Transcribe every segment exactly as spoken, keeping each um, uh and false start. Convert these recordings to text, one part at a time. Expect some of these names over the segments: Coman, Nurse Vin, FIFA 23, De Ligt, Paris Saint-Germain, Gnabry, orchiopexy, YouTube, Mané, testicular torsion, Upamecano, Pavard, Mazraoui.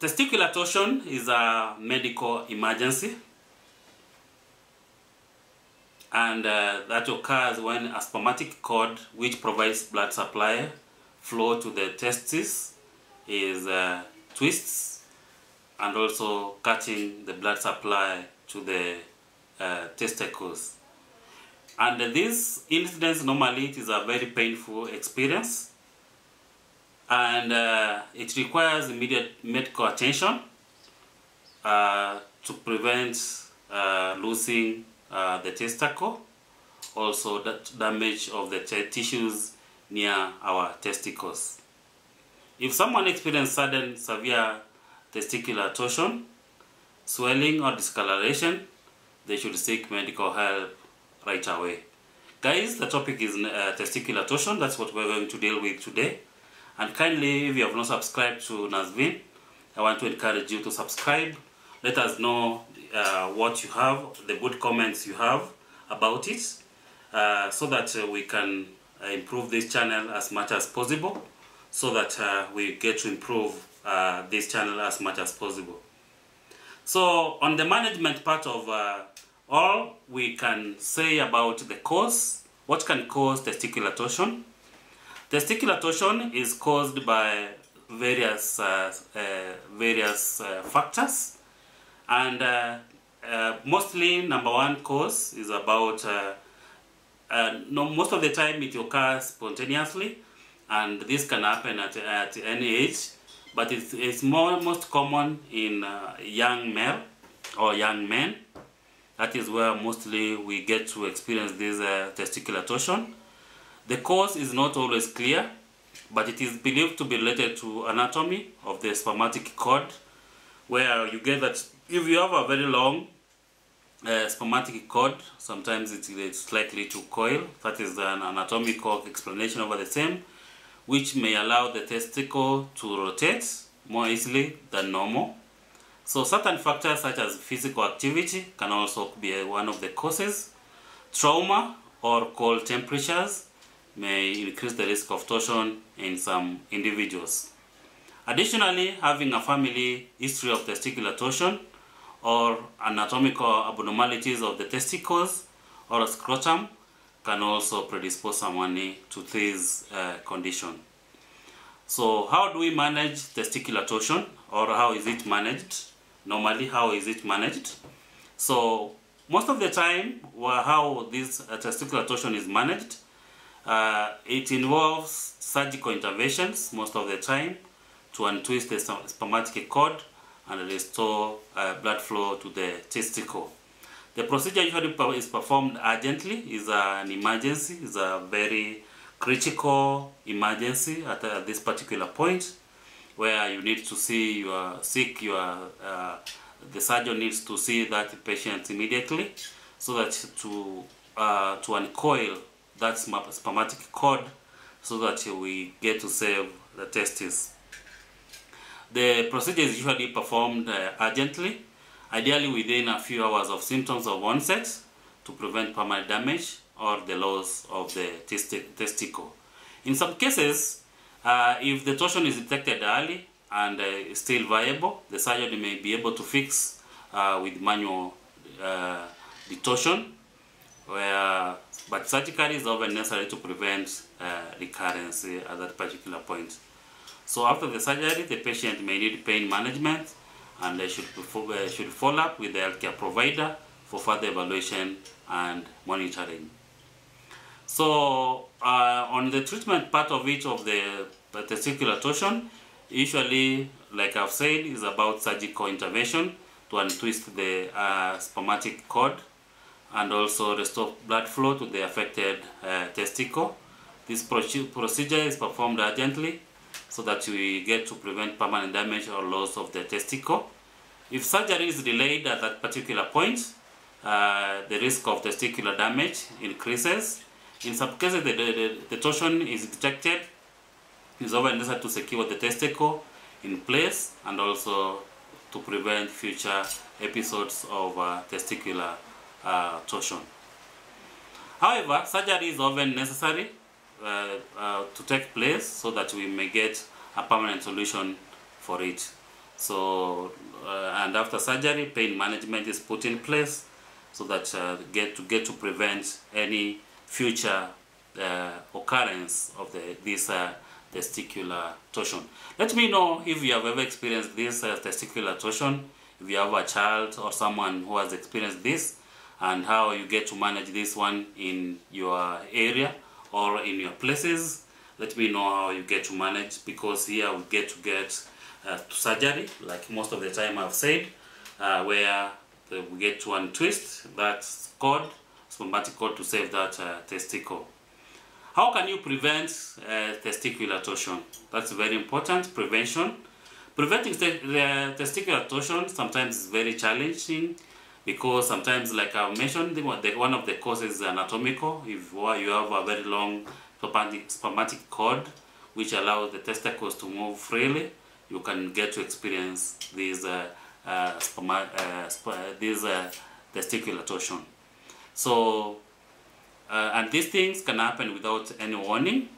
Testicular torsion is a medical emergency, and uh, that occurs when a spermatic cord, which provides blood supply flow to the testes, is uh, twists, and also cutting the blood supply to the uh, testicles. And uh, this incidence, normally it is a very painful experience, and uh, it requires immediate medical attention uh, to prevent uh, losing uh, the testicle, also that damage of the tissues near our testicles. If someone experiences sudden severe testicular torsion, swelling or discoloration, they should seek medical help right away. Guys, the topic is uh, testicular torsion. That's what we're going to deal with today. And kindly, if you have not subscribed to Nurse Vin, I want to encourage you to subscribe. Let us know uh, what you have, the good comments you have about it, uh, so that uh, we can uh, improve this channel as much as possible, so that uh, we get to improve uh, this channel as much as possible. So on the management part of uh, all we can say about the cause, what can cause testicular torsion? Testicular torsion is caused by various uh, uh, various uh, factors, and uh, uh, mostly number one cause is about uh, uh, no, most of the time it occurs spontaneously, and this can happen at, at any age, but it's, it's more most common in uh, young male or young men. That is where mostly we get to experience this uh, testicular torsion. The cause is not always clear, but it is believed to be related to anatomy of the spermatic cord, where you get that if you have a very long uh, spermatic cord, sometimes it's, it's likely to coil. That is an anatomical explanation over the same, which may allow the testicle to rotate more easily than normal. So certain factors such as physical activity can also be a, one of the causes. Trauma or cold temperatures may increase the risk of torsion in some individuals. Additionally, having a family history of testicular torsion or anatomical abnormalities of the testicles or a scrotum can also predispose someone to this uh, condition. So how do we manage testicular torsion, or how is it managed? Normally, how is it managed? So most of the time, how this uh, testicular torsion is managed, Uh, it involves surgical interventions most of the time to untwist the spermatic cord and restore uh, blood flow to the testicle. The procedure usually is performed urgently, is an emergency, is a very critical emergency at, at this particular point, where you need to see your sick, your uh, the surgeon needs to see that patient immediately, so that to uh, to uncoil that spermatic cord, so that we get to save the testes. The procedure is usually performed uh, urgently, ideally within a few hours of symptoms of onset, to prevent permanent damage or the loss of the testicle. In some cases, uh, if the torsion is detected early and uh, is still viable, the surgeon may be able to fix uh, with manual uh, detorsion, where but surgery is often necessary to prevent uh, recurrence at that particular point. So after the surgery, the patient may need pain management, and they should, uh, should follow up with the healthcare provider for further evaluation and monitoring. So uh, on the treatment part of it, of the testicular torsion, usually, like I've said, is about surgical intervention to untwist the uh, spermatic cord and also restore blood flow to the affected uh, testicle. This procedure is performed urgently so that we get to prevent permanent damage or loss of the testicle. If surgery is delayed at that particular point, uh, the risk of testicular damage increases. In some cases, the, the, the torsion is detected. It is often necessary to secure the testicle in place and also to prevent future episodes of uh, testicular Uh, torsion. However, surgery is often necessary uh, uh, to take place so that we may get a permanent solution for it. So uh, and after surgery, pain management is put in place so that uh, get to get to prevent any future uh, occurrence of the this uh, testicular torsion. Let me know if you have ever experienced this uh, testicular torsion. If you have a child or someone who has experienced this, and how you get to manage this one in your area or in your places. Let me know how you get to manage, because here we get to get uh, to surgery, like most of the time I've said, uh, where we get to untwist that cord, spondylotic cord, to save that uh, testicle. How can you prevent uh, testicular torsion? That's very important, prevention. Preventing the testicular torsion sometimes is very challenging, because sometimes, like I mentioned, the, the, one of the causes is anatomical. If you have a very long spermatic cord, which allows the testicles to move freely, you can get to experience these, uh, uh, sperma, uh, these uh, testicular torsion. So, uh, and these things can happen without any warning.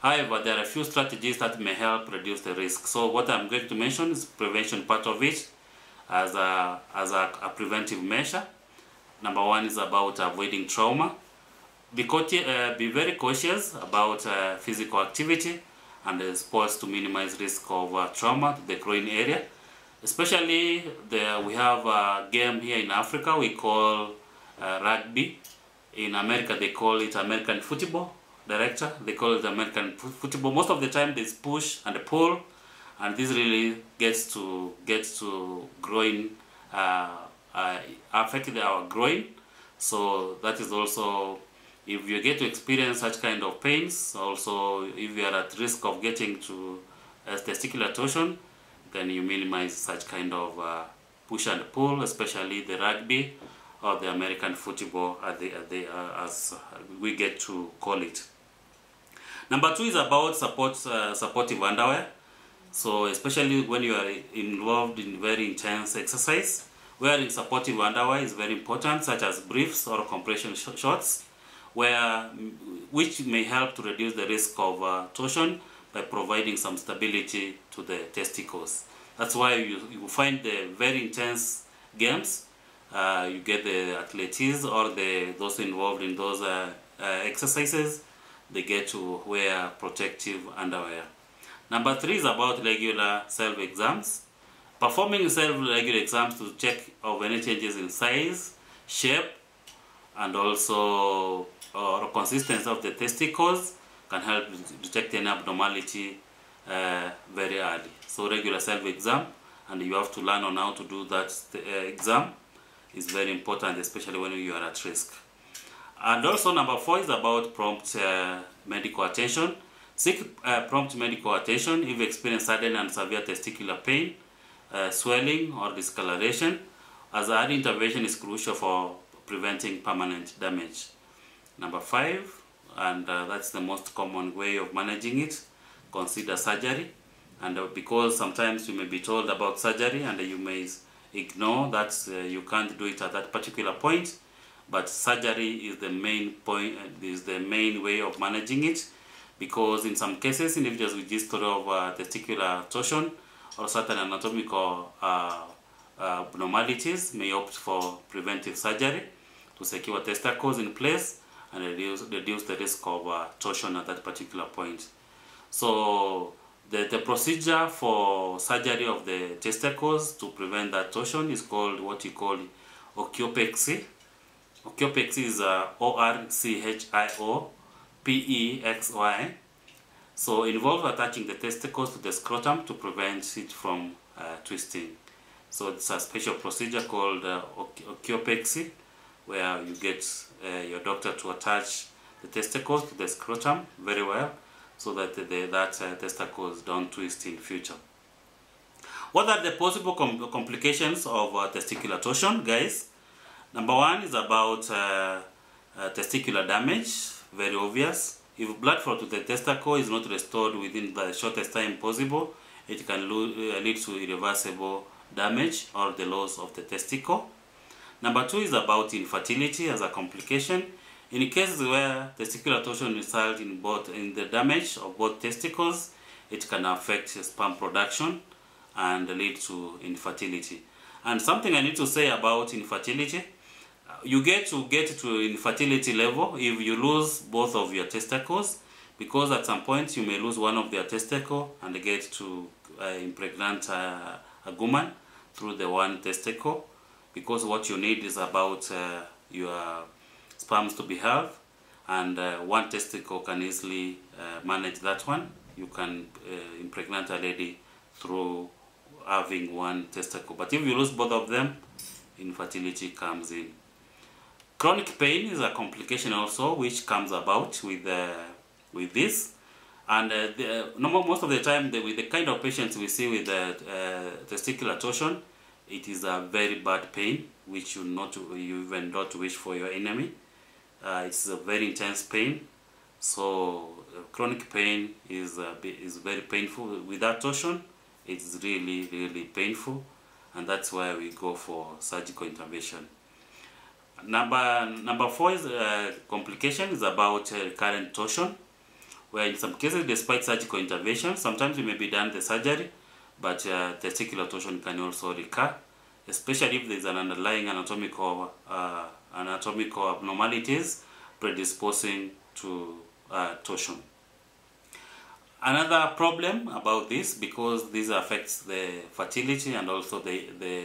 However, there are a few strategies that may help reduce the risk. So what I'm going to mention is prevention part of it as a, as a, a preventive measure. Number one is about avoiding trauma. Be, uh, be very cautious about uh, physical activity and the sports to minimize risk of uh, trauma to the groin area. Especially, the, we have a game here in Africa we call uh, rugby. In America, they call it American football. Director, they call it American football. Most of the time, there's push and pull, and this really gets to gets to groin, uh, uh, affected our groin. So that is also, if you get to experience such kind of pains, also if you are at risk of getting to uh, testicular torsion, then you minimize such kind of uh, push and pull, especially the rugby or the American football, as, they, as, they, uh, as we get to call it. Number two is about support, uh, supportive underwear. So especially when you are involved in very intense exercise, wearing supportive underwear is very important, such as briefs or compression sh shorts, where, which may help to reduce the risk of uh, torsion by providing some stability to the testicles. That's why you, you find the very intense games, Uh, you get the athletes or the those involved in those uh, uh, exercises, they get to wear protective underwear. Number three is about regular self-exams. Performing self-regular exams to check of any changes in size, shape, and also or consistency of the testicles can help detect any abnormality uh, very early. So regular self-exam, and you have to learn on how to do that uh, exam. Is very important, especially when you are at risk. And also number four is about prompt uh, medical attention. Seek uh, prompt medical attention if you experience sudden and severe testicular pain, uh, swelling or discoloration, as early intervention is crucial for preventing permanent damage. Number five, and uh, that's the most common way of managing it, consider surgery. And uh, because sometimes you may be told about surgery and uh, you may ignore that uh, you can't do it at that particular point, but surgery is the main point, is the main way of managing it, because in some cases, individuals with this sort of uh, testicular torsion or certain anatomical uh, uh, abnormalities may opt for preventive surgery to secure testicles in place and reduce, reduce the risk of uh, torsion at that particular point. So The, the procedure for surgery of the testicles to prevent that torsion is called what you call orchiopexy. Orchiopexy is uh, O R C H I O P E X Y. So involves attaching the testicles to the scrotum to prevent it from uh, twisting. So it's a special procedure called uh, orchiopexy, where you get uh, your doctor to attach the testicles to the scrotum very well, so that the, that uh, testicles don't twist in future. What are the possible com complications of uh, testicular torsion, guys? Number one is about uh, uh, testicular damage, very obvious. If blood flow to the testicle is not restored within the shortest time possible, it can lead to irreversible damage or the loss of the testicle. Number two is about infertility as a complication. In cases where testicular torsion results in both in the damage of both testicles, it can affect sperm production and lead to infertility. And something I need to say about infertility, you get to get to infertility level if you lose both of your testicles, because at some point you may lose one of their testicle and get to uh, impregnate uh, a woman through the one testicle, because what you need is about uh, your sperms to be halved, and uh, one testicle can easily uh, manage that one. You can uh, impregnate a lady through having one testicle, but if you lose both of them, infertility comes in. Chronic pain is a complication also which comes about with uh, with this, and uh, the, uh, most of the time the, with the kind of patients we see with uh, uh, testicular torsion, it is a very bad pain which you not you even not wish for your enemy. Uh, it's a very intense pain, so uh, chronic pain is uh, is very painful. Without torsion, it's really really painful, and that's why we go for surgical intervention. Number number four is uh, complication is about uh, recurrent torsion, where in some cases, despite surgical intervention, sometimes it may be done the surgery, but uh, testicular torsion can also recur, especially if there is an underlying anatomical uh, anatomical abnormalities predisposing to uh, torsion. Another problem about this, because this affects the fertility and also the the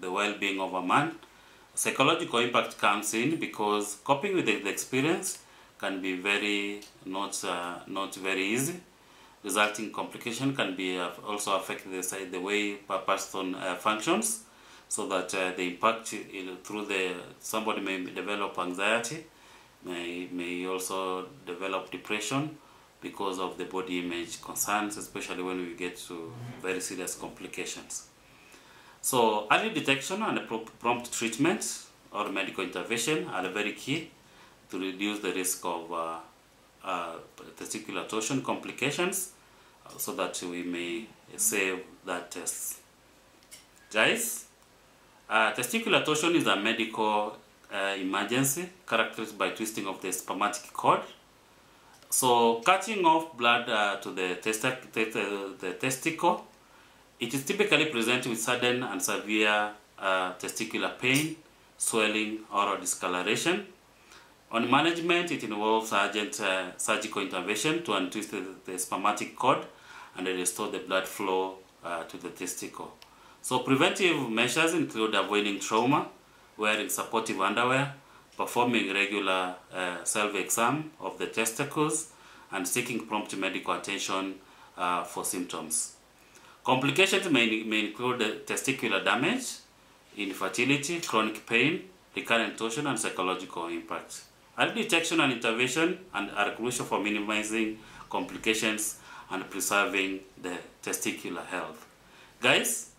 the well-being of a man. Psychological impact comes in because coping with the experience can be very not uh, not very easy. Resulting complication can be uh, also affect the the way a person uh, functions, so that uh, the impact uh, through the somebody may develop anxiety, may may also develop depression because of the body image concerns, especially when we get to very serious complications. So early detection and prompt treatment or medical intervention are very key to reduce the risk of uh, uh, testicular torsion complications, so that we may save that test. Guys, uh, testicular torsion is a medical uh, emergency characterized by twisting of the spermatic cord. So cutting off blood uh, to the, testi te the, the testicle. It is typically present with sudden and severe uh, testicular pain, swelling, or discoloration. On management, it involves urgent uh, surgical intervention to untwist the, the spermatic cord and restore the blood flow uh, to the testicle. So preventive measures include avoiding trauma, wearing supportive underwear, performing regular uh, self-exam of the testicles, and seeking prompt medical attention uh, for symptoms. Complications may, may include testicular damage, infertility, chronic pain, recurrent torsion, and psychological impact. Early detection and intervention and are crucial for minimizing complications and preserving the testicular health. Guys,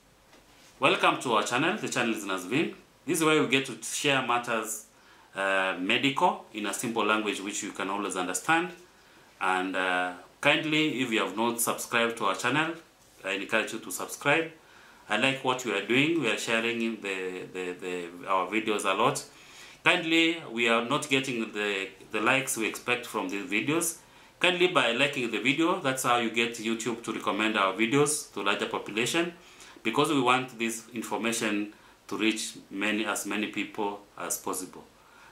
welcome to our channel. The channel is Nurse Vin. This is where we get to share matters uh, medical in a simple language which you can always understand. And uh, kindly, if you have not subscribed to our channel, I encourage you to subscribe. I like what we are doing. We are sharing the, the, the our videos a lot. Kindly, we are not getting the, the likes we expect from these videos. Kindly, by liking the video, that's how you get YouTube to recommend our videos to larger population, because we want this information to reach many as many people as possible.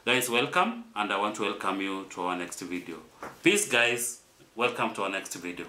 Guys, welcome, and I want to welcome you to our next video. Peace, guys. Welcome to our next video.